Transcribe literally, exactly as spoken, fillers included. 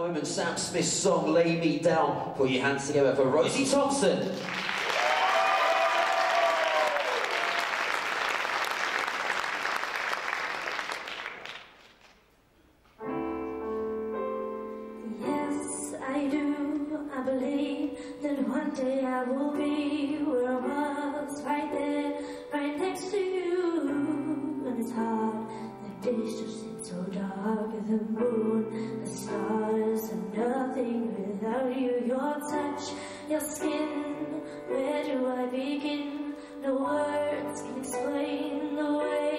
moment, Sam Smith's song, Lay Me Down. Put your hands together for Rosie Thompson. I believe that one day I will be where I was, right there, right next to you. And it's hard, the days just seem so dark, and the moon, the stars, and nothing without you. Your touch, your skin, where do I begin? No words can explain the way.